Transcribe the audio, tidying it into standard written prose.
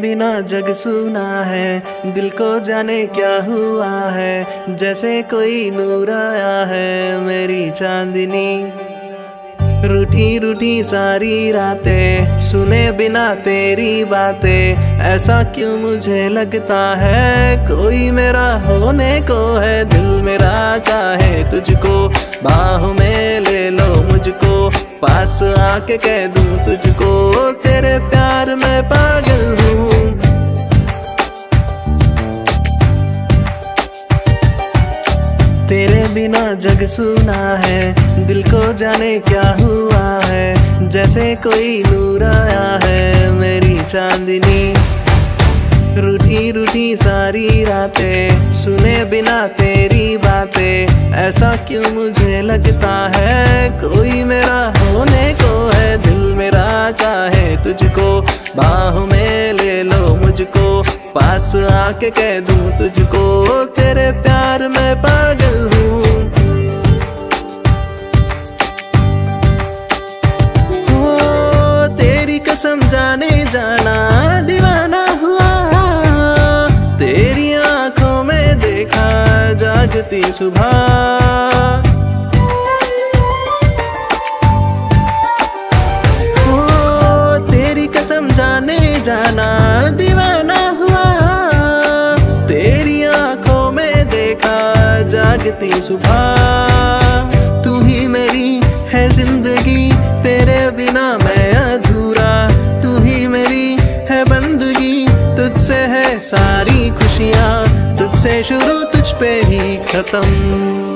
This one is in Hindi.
बिना जग सूना है, दिल को जाने क्या हुआ है, जैसे कोई नूर आया है। मेरी चांदनी रूठी रूठी सारी रातें, सुने बिना तेरी बातें, ऐसा क्यों मुझे लगता है कोई मेरा होने को है। दिल मेरा चाहे तुझको, बाहों में ले लो मुझको, पास आके कह दूं तुझको तेरे प्यार में पागल हूँ। तेरे बिना जग सूना है, दिल को जाने क्या हुआ है, जैसे कोई नूर आया है। मेरी चांदनी रूठी रूठी सारी रातें, सुने बिना तेरी बातें, ऐसा क्यों मुझे लगता है कोई मेरा होने को है। दिल मेरा चाहे तुझको, बाहों में ले लो मुझको, पास आके कह दूं तुझको तेरे प्यार में पागल हूँ। ओ तेरी कसम जाने जाना दीवाना हुआ, तेरी आंखों में देखा जागती सुबह। समझाने जाना दीवाना हुआ, तेरी आंखों में देखा जागती सुबह। तू ही मेरी है जिंदगी, तेरे बिना मैं अधूरा। तू ही मेरी है बंदगी, तुझसे है सारी खुशियाँ, तुझसे शुरू तुझ पे ही खत्म।